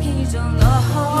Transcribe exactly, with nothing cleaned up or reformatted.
He don't know.